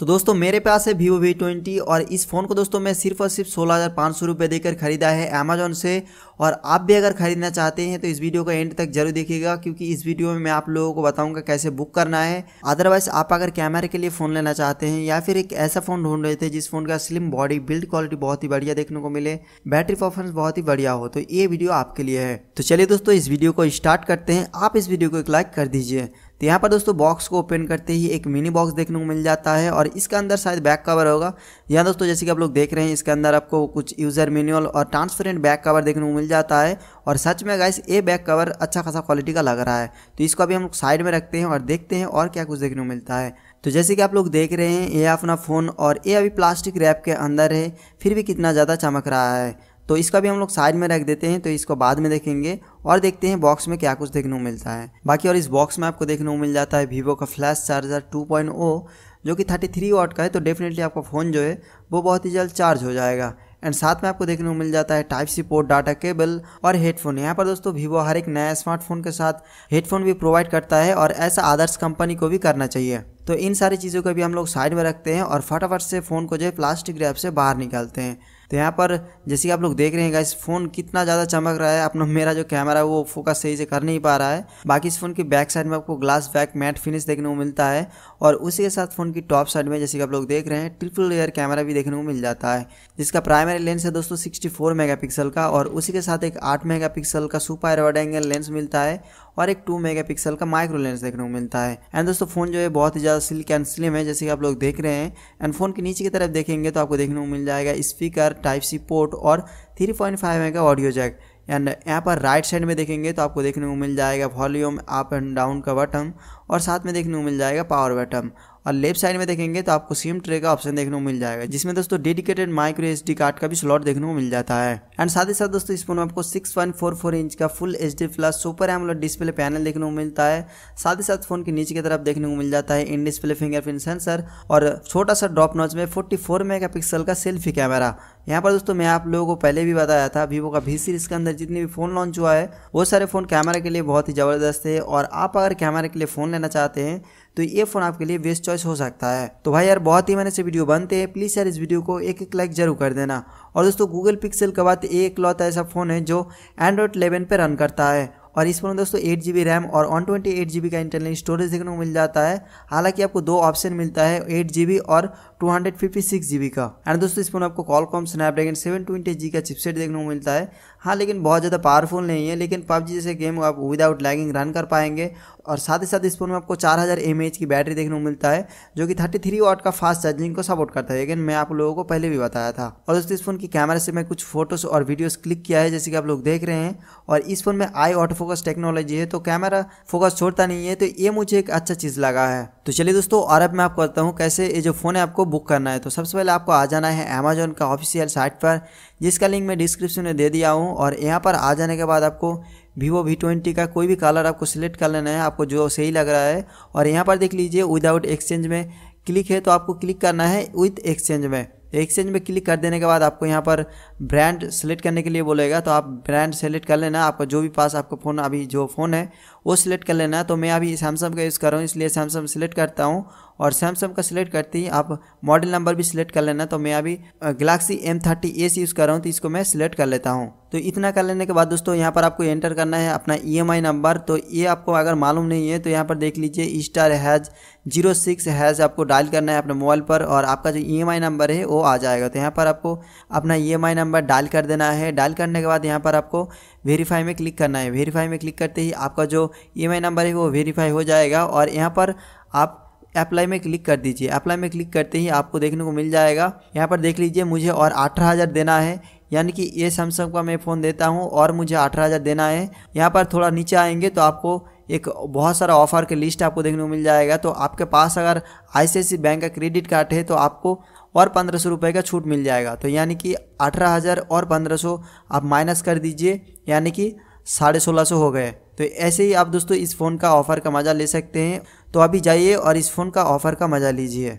तो दोस्तों मेरे पास है Vivo V20 और इस फ़ोन को दोस्तों मैं सिर्फ और सिर्फ 16,500 रुपये देकर ख़रीदा है Amazon से। और आप भी अगर ख़रीदना चाहते हैं तो इस वीडियो को एंड तक जरूर देखिएगा, क्योंकि इस वीडियो में मैं आप लोगों को बताऊंगा कैसे बुक करना है। अदरवाइज़ आप अगर कैमरे के लिए फ़ोन लेना चाहते हैं या फिर एक ऐसा फ़ोन ढूंढ रहे थे जिस फ़ोन का स्लिम बॉडी, बिल्ड क्वालिटी बहुत ही बढ़िया देखने को मिले, बैटरी परफॉर्मेंस बहुत ही बढ़िया हो, तो ये वीडियो आपके लिए है। तो चलिए दोस्तों इस वीडियो को स्टार्ट करते हैं। आप इस वीडियो को एक लाइक कर दीजिए। तो यहाँ पर दोस्तों बॉक्स को ओपन करते ही एक मिनी बॉक्स देखने को मिल जाता है और इसका अंदर शायद बैक कवर होगा। यहाँ दोस्तों जैसे कि आप लोग देख रहे हैं इसके अंदर आपको कुछ यूज़र मैनुअल और ट्रांसपेरेंट बैक कवर देखने को मिल जाता है। और सच में गाइस ये बैक कवर अच्छा खासा क्वालिटी का लग रहा है। तो इसको अभी हम लोग साइड में रखते हैं और देखते हैं और क्या कुछ देखने को मिलता है। तो जैसे कि आप लोग देख रहे हैं ये अपना फ़ोन और ये अभी प्लास्टिक रैप के अंदर है, फिर भी कितना ज़्यादा चमक रहा है। तो इसका भी हम लोग साइड में रख देते हैं, तो इसको बाद में देखेंगे और देखते हैं बॉक्स में क्या कुछ देखने को मिलता है बाकी। और इस बॉक्स में आपको देखने को मिल जाता है वीवो का फ्लैश चार्जर 2.0 जो कि 33 वाट का है। तो डेफिनेटली आपका फ़ोन जो है वो बहुत ही जल्द चार्ज हो जाएगा। एंड साथ में आपको देखने को मिल जाता है type C port, data cable और हेडफोन। यहाँ पर दोस्तों वीवो हर एक नया स्मार्टफोन के साथ हेडफोन भी प्रोवाइड करता है और ऐसा आदर्श कंपनी को भी करना चाहिए। तो इन सारी चीज़ों को भी हम लोग साइड में रखते हैं और फटाफट से फ़ोन को जो है प्लास्टिक रैप से बाहर निकालते हैं। तो यहाँ पर जैसे कि आप लोग देख रहे हैं गाइस फ़ोन कितना ज़्यादा चमक रहा है। अपना मेरा जो कैमरा है वो फोकस सही से कर नहीं पा रहा है। बाकी इस फ़ोन की बैक साइड में आपको ग्लास बैक मैट फिनिश देखने को मिलता है और उसी के साथ फ़ोन की टॉप साइड में जैसे कि आप लोग देख रहे हैं ट्रिपल लेयर कैमरा भी देखने को मिल जाता है, जिसका प्राइमरी लेंस है दोस्तों 64 मेगापिक्सल का और उसी के साथ एक 8 मेगापिक्सल का सुपर वाइड एंगल लेंस मिलता है और एक 2 मेगापिक्सल का माइक्रो लेंस देखने को मिलता है। एंड दोस्तों फ़ोन जो है बहुत ही ज़्यादा सिल्क एंड स्लिम है जैसे कि आप लोग देख रहे हैं। एंड फ़ोन के नीचे की तरफ देखेंगे तो आपको देखने को मिल जाएगा स्पीकर, टाइप सी पोर्ट और 3.5mm का ऑडियो जैक। एंड यहाँ पर राइट साइड में देखेंगे तो आपको देखने को मिल जाएगा वॉल्यूम अप एंड डाउन का बटन और साथ में देखने को मिल जाएगा पावर बटन। और लेफ्ट साइड में देखेंगे तो आपको सिम ट्रे का ऑप्शन देखने को मिल जाएगा, जिसमें दोस्तों डेडिकेटेड माइक्रो एसडी कार्ड का भी स्लॉट देखने को मिल जाता है। एंड साथ ही साथ दोस्तों इस फोन में आपको 6.44 इंच का full HD plus super AMOLED display panel देखने को मिलता है। साथ ही साथ फोन के नीचे की तरफ देखने को मिल जाता है इन डिस्प्ले फिंगरप्रिंट सेंसर और छोटा सा ड्रॉप नॉच में 44 मेगापिक्सल का सेल्फी कैमरा। यहाँ पर दोस्तों मैं आप लोगों को पहले भी बताया था वीवो का V सीरीज के अंदर जितने भी फ़ोन लॉन्च हुआ है वो सारे फ़ोन कैमरा के लिए बहुत ही ज़बरदस्त है। और आप अगर कैमरा के लिए फ़ोन लेना चाहते हैं तो ये फ़ोन आपके लिए बेस्ट चॉइस हो सकता है। तो भाई यार बहुत ही मैंने से वीडियो बनते हैं, प्लीज़ यार इस वीडियो को एक लाइक जरूर कर देना। और दोस्तों गूगल पिक्सल का बात एक लौता ऐसा फ़ोन है जो एंड्रॉयड 11 पर रन करता है। और इस फोन में दोस्तों 8GB रैम और 128GB का इंटरनल स्टोरेज देखने को मिल जाता है। हालांकि आपको दो ऑप्शन मिलता है 8GB और 256GB का। एंड दोस्तों इस फोन में आपको कॉलकॉम स्नैपड्रैगन 720G का चिपसेट देखने को मिलता है। हाँ लेकिन बहुत ज़्यादा पावरफुल नहीं है, लेकिन PUBG जैसे गेम आप विदाउट लैगिंग रन कर पाएंगे। और साथ ही साथ इस फोन में आपको 4000 mAh की बैटरी देखने को मिलता है जो कि 33 वाट का फास्ट चार्जिंग को सपोर्ट करता है। लेकिन मैं आप लोगों को पहले भी बताया था। और दोस्तों इस फोन की कैमरा से मैं कुछ फोटोज़ और वीडियोस क्लिक किया है जैसे कि आप लोग देख रहे हैं। और इस फोन में आई ऑटो फोकस टेक्नोलॉजी है तो कैमरा फोकस छोड़ता नहीं है, तो ये मुझे एक अच्छा चीज़ लगा है। तो चलिए दोस्तों और अब मैं आपको बताता हूँ कैसे ये जो फ़ोन है आपको बुक करना है। तो सबसे पहले आपको आ जाना है अमेजॉन का ऑफिशियल साइट पर, जिसका लिंक मैं डिस्क्रिप्शन में दे दिया हूँ। और यहाँ पर आ जाने के बाद आपको Vivo V20 का कोई भी कलर आपको सिलेक्ट कर लेना है, आपको जो सही लग रहा है। और यहाँ पर देख लीजिए विदाउट एक्सचेंज में क्लिक है तो आपको क्लिक करना है विथ एक्सचेंज में। एक्सचेंज में क्लिक कर देने के बाद आपको यहाँ पर ब्रांड सेलेक्ट करने के लिए बोलेगा, तो आप ब्रांड सेलेक्ट कर लेना। आपका जो भी पास आपका फ़ोन अभी जो फ़ोन है वो सिलेक्ट कर लेना। तो मैं अभी सैमसंग का यूज़ कर रहा हूँ इसलिए सैमसंग सेलेक्ट करता हूँ। और सैमसंग का सिलेक्ट करते ही आप मॉडल नंबर भी सिलेक्ट कर लेना। तो मैं अभी गैलेक्सी M30 यूज़ कर रहा हूँ तो इसको मैं सिलेक्ट कर लेता हूँ। तो इतना कर लेने के बाद दोस्तों यहाँ पर आपको एंटर करना है अपना EMI नंबर। तो ये आपको अगर मालूम नहीं है तो यहाँ पर देख लीजिए *#06# आपको डायल करना है अपने मोबाइल पर और आपका जो EMI नंबर है वो आ जाएगा। तो यहाँ पर आपको अपना EMI नंबर डायल कर देना है। डायल करने के बाद यहाँ पर आपको वेरीफाई में क्लिक करना है। वेरीफाई में क्लिक करते ही आपका जो EMI नंबर है वो वेरीफाई हो जाएगा। और यहाँ पर आप अप्लाई में क्लिक कर दीजिए। अप्लाई में क्लिक करते ही आपको देखने को मिल जाएगा। यहाँ पर देख लीजिए मुझे और 18,000 देना है, यानी कि ये सैमसंग का मैं फ़ोन देता हूँ और मुझे 18,000 देना है। यहाँ पर थोड़ा नीचे आएंगे तो आपको एक बहुत सारा ऑफ़र के लिस्ट आपको देखने को मिल जाएगा। तो आपके पास अगर ICICI बैंक का क्रेडिट कार्ड है तो आपको और 1500 रुपये का छूट मिल जाएगा। तो यानी कि 18,000 और 1500 आप माइनस कर दीजिए, यानी कि 1650 हो गए। तो ऐसे ही आप दोस्तों इस फ़ोन का ऑफ़र का मज़ा ले सकते हैं। तो अभी जाइए और इस फ़ोन का ऑफ़र का मज़ा लीजिए।